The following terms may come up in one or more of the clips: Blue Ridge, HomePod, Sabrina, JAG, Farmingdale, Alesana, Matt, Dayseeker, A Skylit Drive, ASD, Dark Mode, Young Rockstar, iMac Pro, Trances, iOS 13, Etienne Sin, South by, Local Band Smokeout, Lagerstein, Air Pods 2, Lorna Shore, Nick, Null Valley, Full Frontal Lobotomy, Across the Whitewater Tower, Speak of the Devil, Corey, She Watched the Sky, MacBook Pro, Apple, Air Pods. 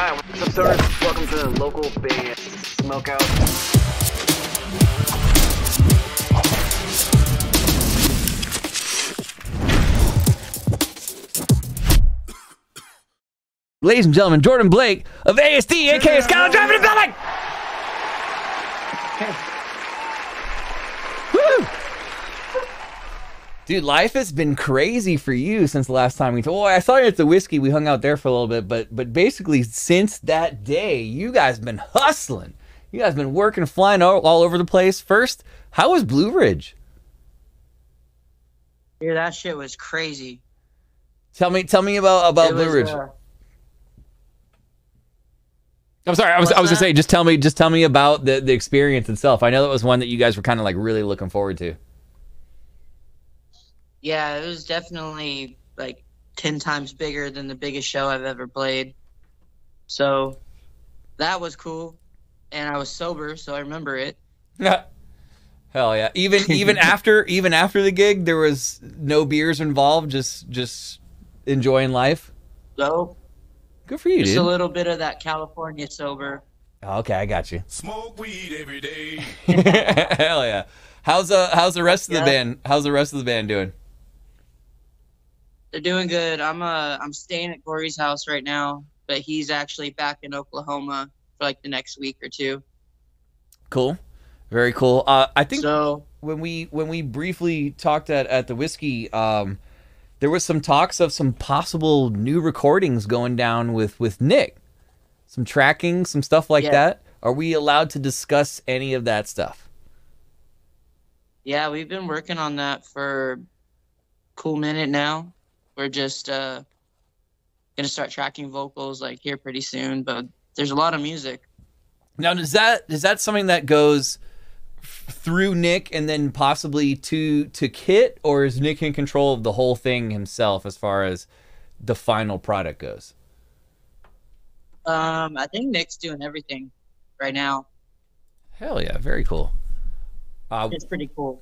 Hi, what's up, sirs? Welcome to the local Bay Smokeout. Ladies and gentlemen, Jordan Blake of ASD, aka A Skylit Drive in the building! Woo! Dude, life has been crazy for you since the last time we talked. Oh, I saw you at the whiskey. We hung out there for a little bit, but basically since that day, you guys have been hustling. You guys have been working, flying all over the place. First, how was Blue Ridge? Dude, that shit was crazy. Tell me about Blue Ridge. I'm sorry, I was gonna say, just tell me about the experience itself. I know that was one that you guys were kind of like really looking forward to. Yeah, it was definitely like 10 times bigger than the biggest show I've ever played. So that was cool. And I was sober, so I remember it. Hell yeah. Even after the gig, there was no beers involved, just enjoying life. So good for you, dude. Just a little bit of that California sober. Okay, I got you. Smoke weed every day. Hell yeah. How's the rest of the band? How's the rest of the band doing? They're doing good. I'm staying at Corey's house right now, but he's actually back in Oklahoma for like the next week or two. Cool, very cool. I think so, when we briefly talked at the whiskey, there was some talks of some possible new recordings going down with Nick, some tracking, some stuff like that. Are we allowed to discuss any of that stuff? Yeah, we've been working on that for cool minute now. We're just gonna start tracking vocals like here pretty soon, but there's a lot of music. Now, is that something that goes through Nick and then possibly to Kit, or is Nick in control of the whole thing himself as far as the final product goes? I think Nick's doing everything right now. Hell yeah, very cool. It's pretty cool.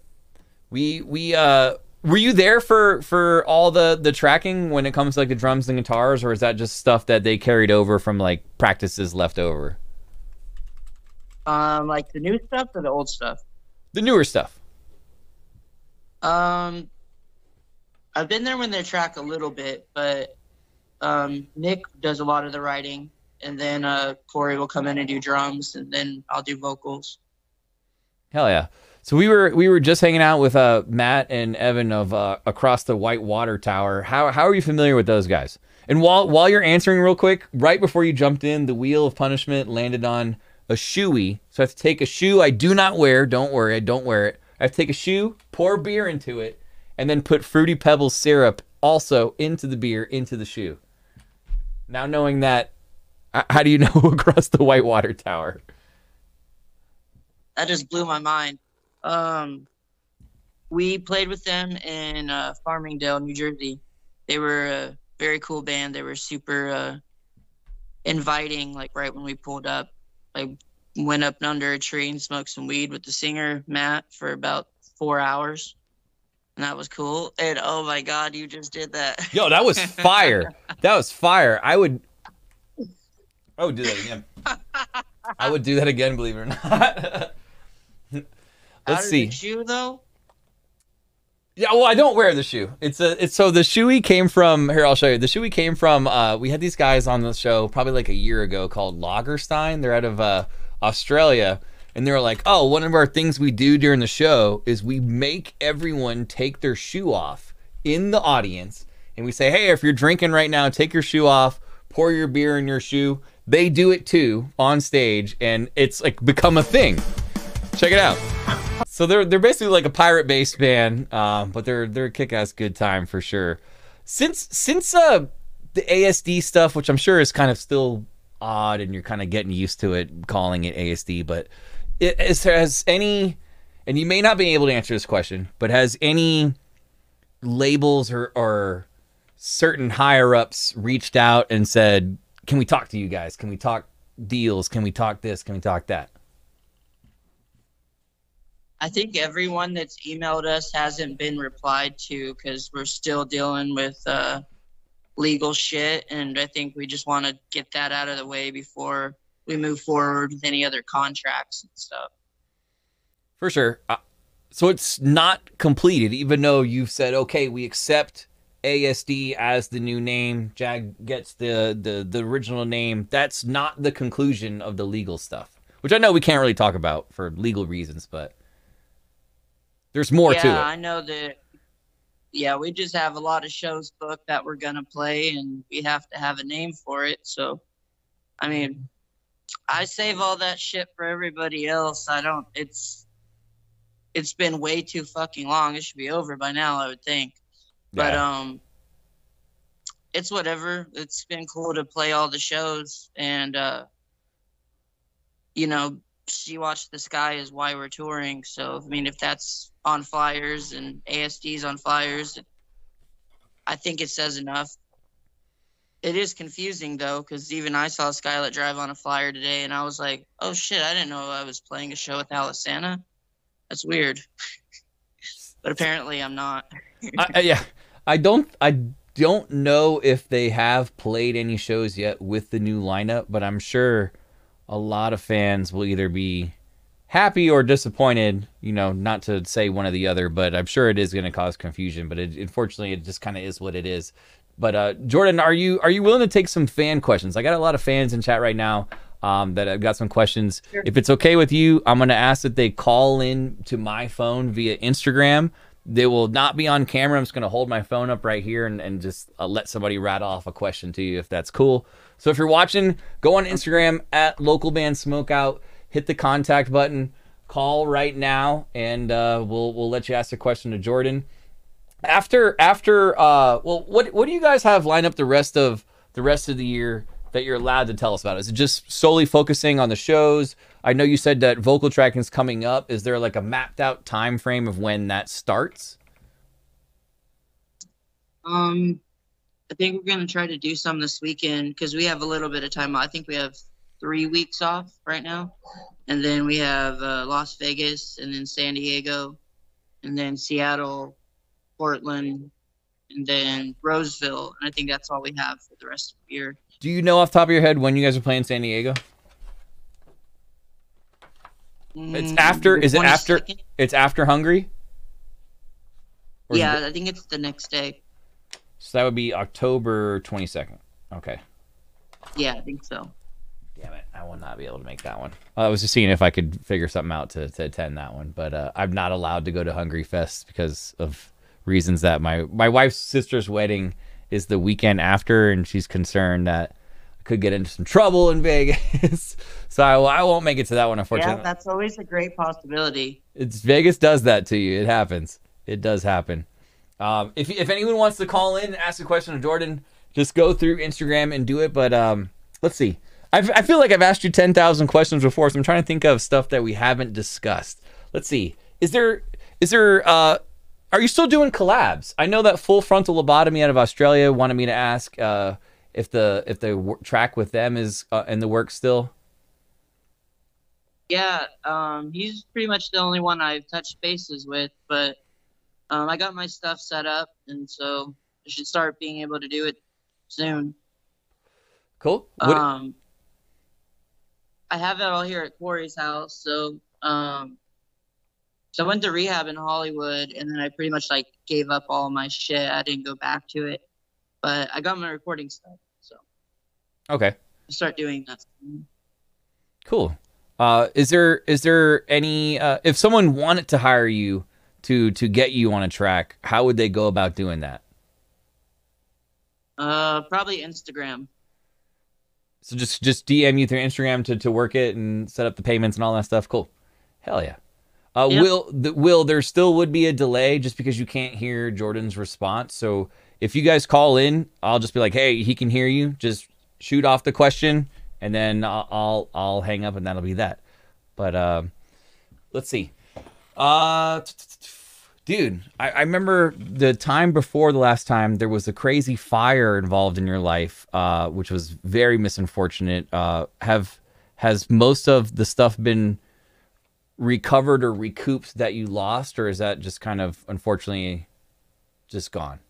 Were you there for all the tracking when it comes to like the drums and guitars, or is that just stuff that they carried over from like practices left over? Like the new stuff or the old stuff? The newer stuff. I've been there when they track a little bit, but Nick does a lot of the writing, and then Corey will come in and do drums, and then I'll do vocals. Hell yeah. So we were just hanging out with Matt and Evan of Across the Whitewater Tower. How are you familiar with those guys? And while you're answering real quick, right before you jumped in, the wheel of punishment landed on a shoey. So I have to take a shoe I do not wear. Don't worry, I don't wear it. I have to take a shoe, pour beer into it, and then put Fruity Pebbles syrup also into the beer, into the shoe. Now knowing that, how do you know Across the Whitewater Tower? That just blew my mind. We played with them in Farmingdale, New Jersey. They were a very cool band. They were super inviting, like right when we pulled up. Like went up under a tree and smoked some weed with the singer, Matt, for about 4 hours. And that was cool. And oh my God, you just did that. Yo, that was fire. That was fire. I would do that again. I would do that again, believe it or not. Let's see. The shoe though? Yeah, well, I don't wear the shoe. It's so the shoey came from here. I'll show you. The shoey came from we had these guys on the show probably like a year ago called Lagerstein. They're out of Australia, and they were like, "Oh, one of our things we do during the show is we make everyone take their shoe off in the audience, and we say, hey, if you're drinking right now, take your shoe off, pour your beer in your shoe." They do it too on stage, and it's like become a thing. Check it out. So they're basically like a pirate-based band, but they're a kick-ass good time for sure. Since the ASD stuff, which I'm sure is kind of still odd, and you're kind of getting used to it, calling it ASD, but has any, and you may not be able to answer this question, but has any labels or certain higher-ups reached out and said, "Can we talk to you guys? Can we talk deals? Can we talk this? Can we talk that?" I think everyone that's emailed us hasn't been replied to because we're still dealing with legal shit, and I think we just want to get that out of the way before we move forward with any other contracts and stuff. For sure. So it's not completed, even though you've said, okay, we accept ASD as the new name, JAG gets the original name. That's not the conclusion of the legal stuff, which I know we can't really talk about for legal reasons, but there's more to it. Yeah, I know that. Yeah, we just have a lot of shows booked that we're going to play, and we have to have a name for it. So, I mean, I save all that shit for everybody else. I don't, it's been way too fucking long. It should be over by now, I would think. Yeah. But, it's whatever. It's been cool to play all the shows, and, you know, She Watched the Sky is why we're touring. So, I mean, if that's on flyers and ASD's on flyers, I think it says enough. It is confusing, though, because even I saw Skylit Drive on a flyer today, and I was like, oh, shit, I didn't know I was playing a show with Alesana. That's weird. But apparently I'm not. Yeah, I don't know if they have played any shows yet with the new lineup, but I'm sure a lot of fans will either be happy or disappointed, you know, not to say one or the other, but I'm sure it is going to cause confusion. But it, unfortunately, it just kind of is what it is. But Jordan, are you willing to take some fan questions? I got a lot of fans in chat right now that I've got some questions. Sure. If it's okay with you, I'm going to ask that they call in to my phone via Instagram. They will not be on camera. I'm just going to hold my phone up right here and just let somebody rattle off a question to you if that's cool. So if you're watching, go on Instagram at Local Band Smokeout, hit the contact button, call right now, and we'll let you ask a question to Jordan. Well, what do you guys have lined up the rest of the year that you're allowed to tell us about? Is it just solely focusing on the shows? I know you said that vocal tracking is coming up. Is there like a mapped out time frame of when that starts? I think we're going to try to do some this weekend because we have a little bit of time. I think we have 3 weeks off right now. And then we have Las Vegas, and then San Diego, and then Seattle, Portland, and then Roseville. And I think that's all we have for the rest of the year. Do you know off the top of your head when you guys are playing San Diego? It's after, is it after, it's after Hungary? Or yeah, I think it's the next day. So that would be October 22nd. Okay. Yeah, I think so. Damn it. I will not be able to make that one. I was just seeing if I could figure something out to attend that one, but I'm not allowed to go to Hungry Fest because of reasons that my wife's sister's wedding is the weekend after, and she's concerned that I could get into some trouble in Vegas. So I won't make it to that one, unfortunately. Yeah, that's always a great possibility. It's Vegas does that to you. It happens. It does happen. If anyone wants to call in and ask a question of Jordan, just go through Instagram and do it. But let's see. I feel like I've asked you 10,000 questions before, so I'm trying to think of stuff that we haven't discussed. Let's see. Are you still doing collabs? I know that Full Frontal Lobotomy out of Australia wanted me to ask if the track with them is in the works still. Yeah, he's pretty much the only one I've touched bases with, but I got my stuff set up, and so I should start being able to do it soon. Cool. I have it all here at Corey's house, so so I went to rehab in Hollywood, and then I pretty much like gave up all my shit. I didn't go back to it, but I got my recording stuff. So okay, I'll start doing that. Cool. Is there any if someone wanted to hire you to get you on a track, how would they go about doing that? Probably Instagram. So just DM you through Instagram to work it and set up the payments and all that stuff. Cool. Hell yeah. Yep. Will there still would be a delay just because you can't hear Jordan's response. So if you guys call in, I'll just be like, hey, he can hear you. Just shoot off the question, and then I'll hang up, and that'll be that. But let's see. Dude, I remember the time before the last time there was a crazy fire involved in your life, which was very misunfortunate. Has most of the stuff been recovered or recouped that you lost, or is that just kind of unfortunately just gone?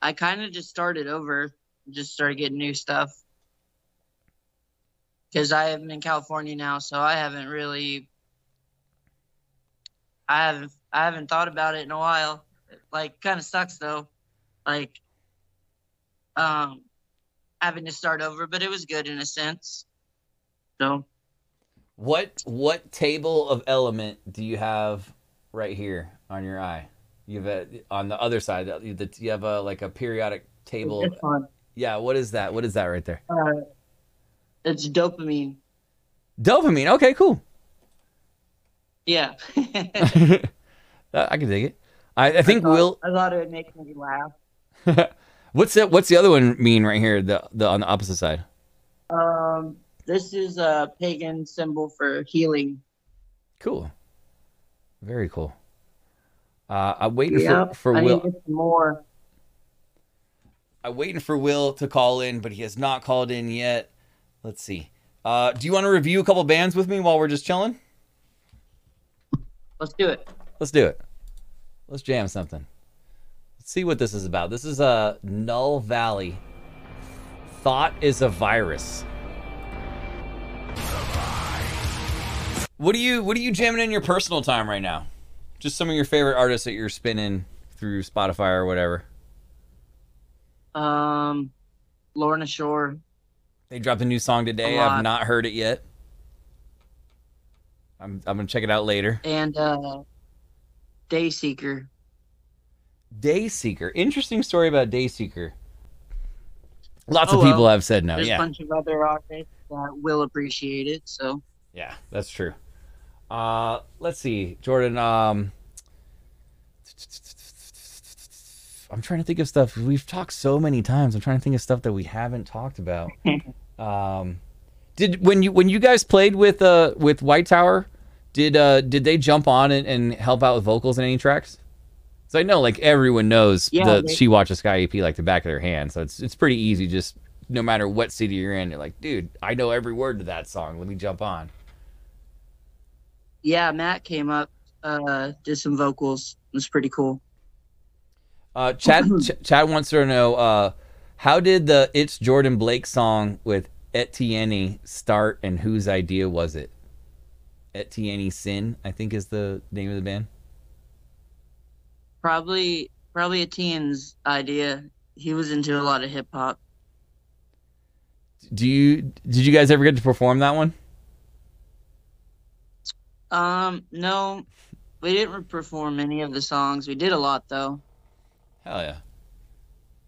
I kind of just started over, just started getting new stuff. Because I am in California now, so I haven't really, I haven't thought about it in a while. Like, kind of sucks though. Like, having to start over, but it was good in a sense. So, what table of element do you have right here on your eye? You have a, on the other side. You have a like a periodic table. Yeah. What is that? What is that right there? It's dopamine. Dopamine. Okay. Cool. Yeah. I can dig it. I think we'll. I thought it would make me laugh. What's the other one mean right here? The on the opposite side. This is a pagan symbol for healing. Cool. Very cool. I'm waiting for Will. I need some more. I'm waiting for Will to call in, but he has not called in yet. Let's see. Do you want to review a couple bands with me while we're just chilling? Let's do it. Let's do it. Let's jam something. Let's see what this is about. This is a Null Valley. Thought is a virus. What are you jamming in your personal time right now? Just some of your favorite artists that you're spinning through Spotify or whatever. Lorna Shore. They dropped a new song today. I've not heard it yet. I'm gonna check it out later. And Dayseeker. Dayseeker. Interesting story about Dayseeker. Lots of people have said no. There's a bunch of other artists that will appreciate it. So yeah, that's true. Let's see, Jordan. I'm trying to think of stuff we've talked so many times. I'm trying to think of stuff that we haven't talked about. When you guys played with White Tower, did they jump on and help out with vocals in any tracks? So I know like everyone knows the She Watched the Sky EP like the back of their hand. So it's pretty easy. Just no matter what city you're in, you're like, dude, I know every word to that song. Let me jump on. Yeah, Matt came up, did some vocals. It was pretty cool. Chad wants to know, how did the It's Jordan Blake song with Etienne start and whose idea was it? Etienne Sin, I think is the name of the band. Probably Etienne's idea. He was into a lot of hip hop. Did you guys ever get to perform that one? No, we didn't perform any of the songs. We did a lot though. Hell yeah,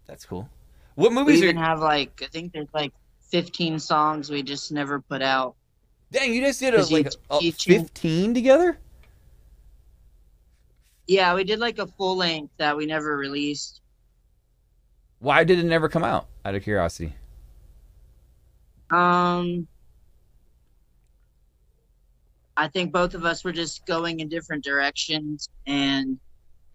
that's cool. What movies? We even have like I think there's like 15 songs we just never put out. Dang, you just did like 15 together? Yeah, we did like a full length that we never released. Why did it never come out? Out of curiosity. I think both of us were just going in different directions, and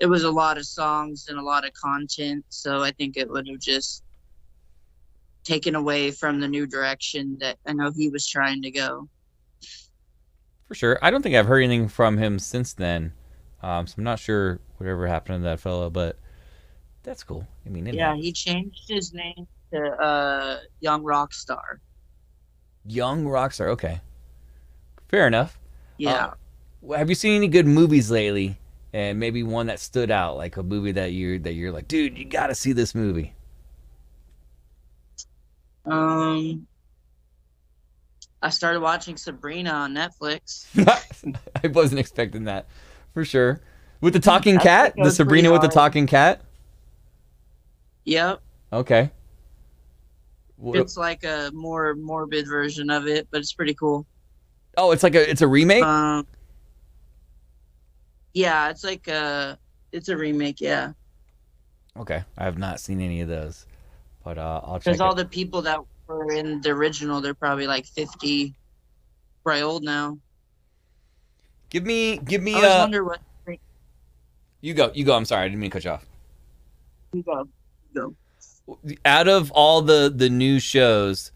it was a lot of songs and a lot of content, so I think it would have just taken away from the new direction that I know he was trying to go. For sure. I don't think I've heard anything from him since then, so I'm not sure whatever happened to that fellow, but that's cool. I mean, yeah, he changed his name to Young Rockstar. Young Rockstar, okay. Fair enough. Yeah. Have you seen any good movies lately? And maybe one that stood out, like a movie that you're like, dude, you gotta see this movie. I started watching Sabrina on Netflix. I wasn't expecting that, for sure. With the talking cat, the Sabrina with the talking cat. Yep. Okay. It's like a more morbid version of it, but it's pretty cool. Oh, it's a remake? Yeah, it's a remake, yeah. Okay, I have not seen any of those, but I'll check it. Because all the people that were in the original, they're probably like 50, probably old now. Give me. I always wonder what. You go. I'm sorry, I didn't mean to cut you off. You go. Out of all the new shows,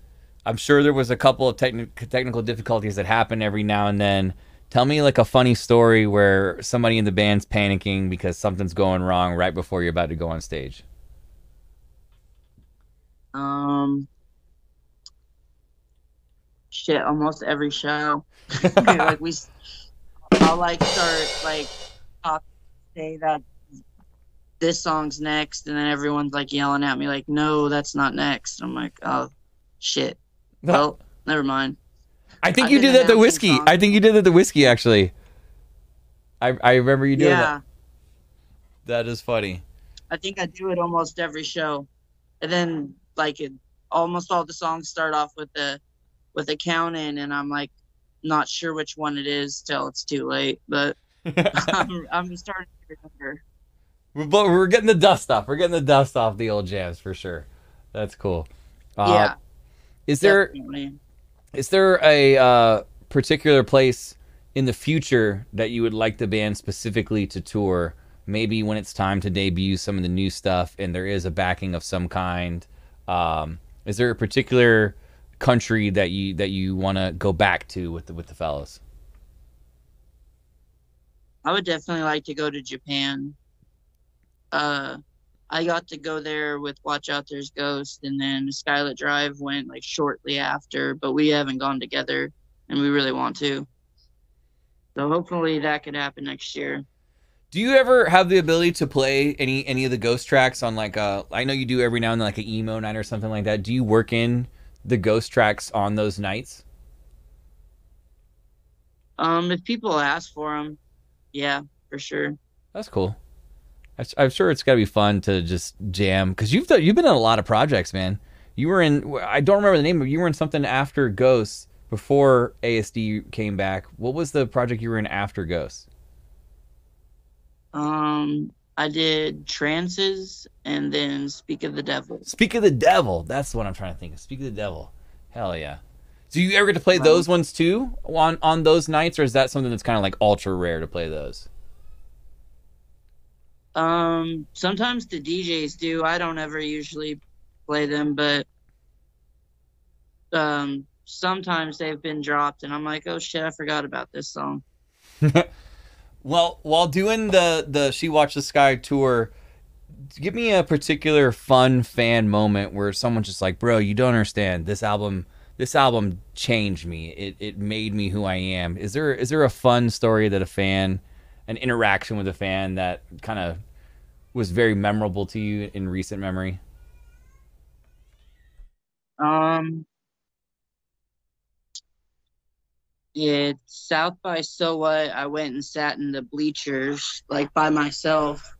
I'm sure there was a couple of technical difficulties that happen every now and then. Tell me like a funny story where somebody in the band's panicking because something's going wrong right before you're about to go on stage. Shit, almost every show. Like I'll like start like say that this song's next, and then everyone's like yelling at me like, no, that's not next. I'm like, oh shit, well, never mind. I think you did that the whiskey. I think you did that the whiskey actually. I remember you doing that. That is funny. I think I do it almost every show, and then like almost all the songs start off with a count in, and I'm like not sure which one it is till it's too late. But I'm starting to remember. But we're getting the dust off. We're getting the dust off the old jams for sure. That's cool. Yeah. Is there a particular place in the future that you would like the band specifically to tour? Maybe when it's time to debut some of the new stuff and there is a backing of some kind. Is there a particular country that you want to go back to with the fellas? I would definitely like to go to Japan. I got to go there with Watch Out There's Ghost, and then A Skylit Drive went like shortly after, but we haven't gone together and we really want to. So hopefully that could happen next year. Do you ever have the ability to play any of the Ghost tracks on like a, I know you do every now and then like an emo night or something like that. Do you work in the Ghost tracks on those nights? If people ask for them, yeah, for sure. That's cool. I'm sure it's gotta be fun to just jam because you've been in a lot of projects, man. You were in, I don't remember the name, but you were in something after Ghosts before ASD came back. What was the project you were in after Ghosts? I did Trances and then Speak of the Devil. Speak of the Devil. That's what I'm trying to think of. Speak of the Devil. Hell yeah. Do you ever get to play those ones too on those nights, or is that something that's kind of like ultra rare to play those? Sometimes the DJs do. I don't ever usually play them, but sometimes they've been dropped and I'm like, oh shit, I forgot about this song. Well, while doing the She Watched the Sky tour, give me a particular fun fan moment where someone's just like, bro, you don't understand. This album changed me. It made me who I am. Is there a fun story that a fan, an interaction with a fan that kind of was very memorable to you in recent memory? Yeah, South by So What, I went and sat in the bleachers like by myself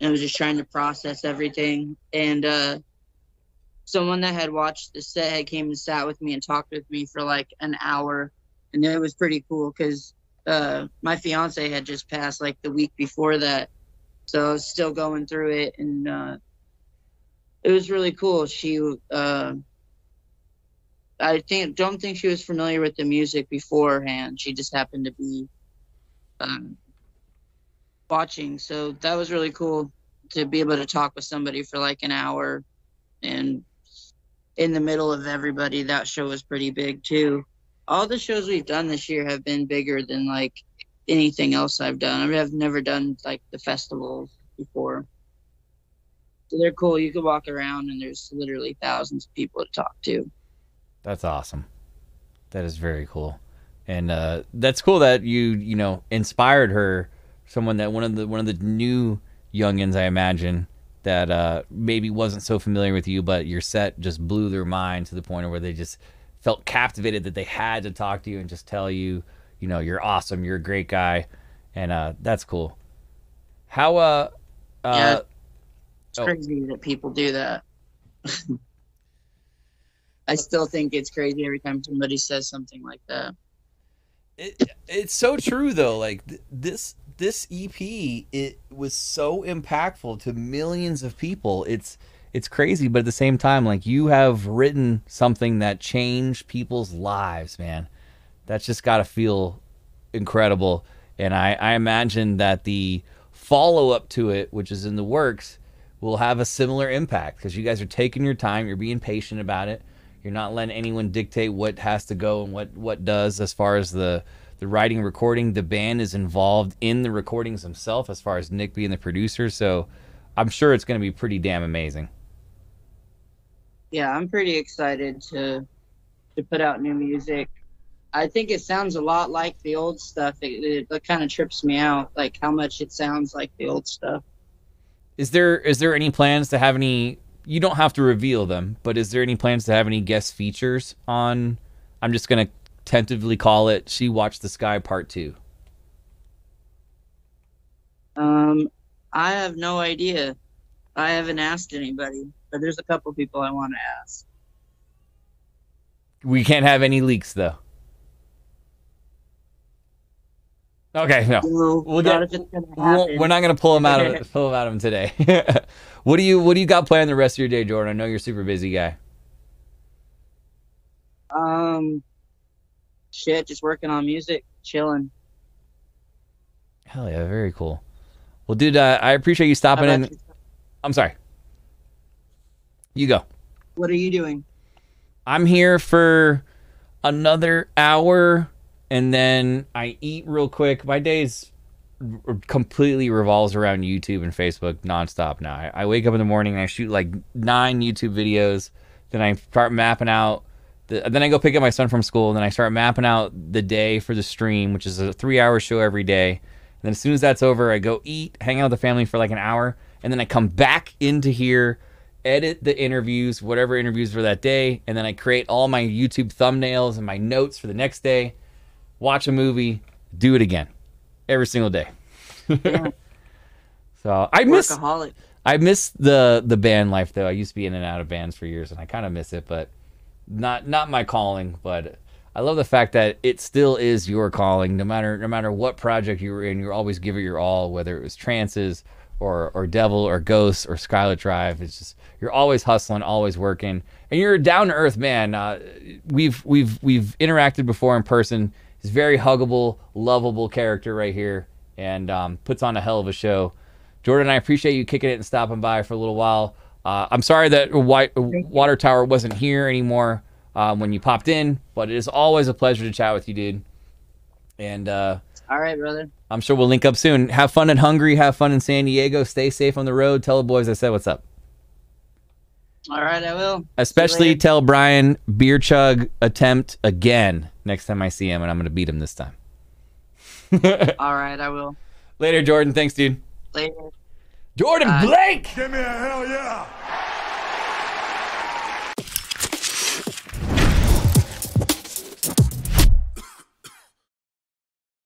and was just trying to process everything, and someone that had watched the set had came and sat with me and talked with me for like an hour, and it was pretty cool because my fiance had just passed like the week before that, so I was still going through it, and it was really cool. She I don't think she was familiar with the music beforehand. She just happened to be watching. So that was really cool to be able to talk with somebody for like an hour. And in the middle of everybody, that show was pretty big too. All the shows we've done this year have been bigger than like anything else I've done. I mean, I've never done like the festivals before. So they're cool. You could walk around and there's literally thousands of people to talk to. That's awesome. That is very cool. And that's cool that you know, inspired her, someone that one of the new youngins, I imagine, that maybe wasn't so familiar with you, but your set just blew their mind to the point where they just felt captivated that they had to talk to you and just tell you, you know, you're awesome, you're a great guy. And that's cool. How yeah, it's crazy that people do that. I still think it's crazy every time somebody says something like that. It's so true though. Like this EP, it was so impactful to millions of people. It's crazy, but at the same time, like, you have written something that changed people's lives, man. That's just got to feel incredible. And I imagine that the follow-up to it, which is in the works, will have a similar impact because you guys are taking your time. You're being patient about it. You're not letting anyone dictate what has to go and what does as far as the writing, recording. The band is involved in the recordings themselves as far as Nick being the producer. So I'm sure it's going to be pretty damn amazing. yeah, I'm pretty excited to put out new music. I think it sounds a lot like the old stuff. It kind of trips me out, like how much it sounds like the old stuff. Is there any plans to have any? You don't have to reveal them, but is there any plans to have any guest features on? I'm just gonna tentatively call it "She Watched the Sky" Part 2. I have no idea. I haven't asked anybody, but there's a couple people I want to ask. We can't have any leaks, though. Okay, no. We're not gonna pull them out of him today. What do you got planned the rest of your day, Jordan? I know you're a super busy guy. Shit, just working on music, chilling. Hell yeah, very cool. Well, dude, I appreciate you stopping in. I'm sorry. You go. What are you doing? I'm here for another hour. And then I eat real quick. My days completely revolves around YouTube and Facebook nonstop now. I wake up in the morning and I shoot like 9 YouTube videos. Then I start mapping out. Then I go pick up my son from school. And then I start mapping out the day for the stream, which is a 3-hour show every day. And then as soon as that's over, I go eat, hang out with the family for like an hour. And then I come back into here, edit the interviews, whatever interviews for that day. And then I create all my YouTube thumbnails and my notes for the next day. Watch a movie, do it again, every single day. Yeah. So I miss the band life though. I used to be in and out of bands for years, and I kind of miss it, but not my calling. But I love the fact that it still is your calling, no matter what project you were in. You always give it your all, whether it was Trances or Devil or Ghosts or Skylit Drive. It's just you're always hustling, always working, and you're a down to earth man. We've interacted before in person. He's a very huggable, lovable character right here, and puts on a hell of a show. Jordan, I appreciate you kicking it and stopping by for a little while. I'm sorry that Water Tower wasn't here anymore when you popped in, but it is always a pleasure to chat with you, dude. And all right, brother. I'm sure we'll link up soon. Have fun in Hungary. Have fun in San Diego. Stay safe on the road. Tell the boys I said what's up. All right, I will. Especially tell Brian beer chug attempt again next time I see him, and I'm going to beat him this time. All right, I will. Later, Jordan. Thanks, dude. Later. Jordan Blake! Give me a hell yeah!